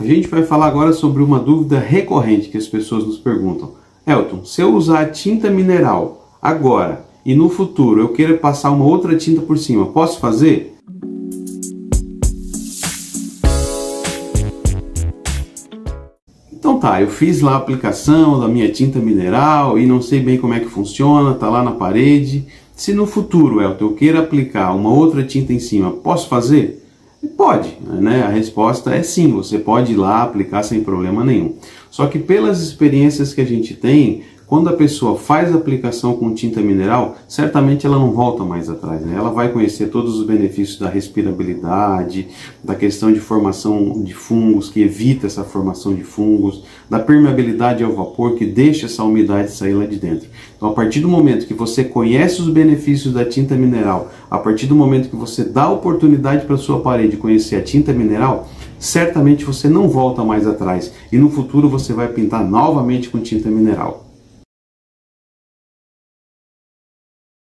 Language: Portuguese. A gente vai falar agora sobre uma dúvida recorrente que as pessoas nos perguntam. Elton, se eu usar tinta mineral agora e no futuro eu queira passar uma outra tinta por cima, posso fazer? Então tá, eu fiz lá a aplicação da minha tinta mineral e não sei bem como é que funciona, tá lá na parede. Se no futuro, Elton, eu queira aplicar uma outra tinta em cima, posso fazer? Pode, né? A resposta é sim, você pode ir lá aplicar sem problema nenhum. Só que pelas experiências que a gente tem, quando a pessoa faz aplicação com tinta mineral, certamente ela não volta mais atrás, né? Ela vai conhecer todos os benefícios da respirabilidade, da questão de formação de fungos, que evita essa formação de fungos, da permeabilidade ao vapor, que deixa essa umidade sair lá de dentro. Então, a partir do momento que você conhece os benefícios da tinta mineral, a partir do momento que você dá a oportunidade para a sua parede conhecer a tinta mineral, certamente você não volta mais atrás e no futuro você vai pintar novamente com tinta mineral.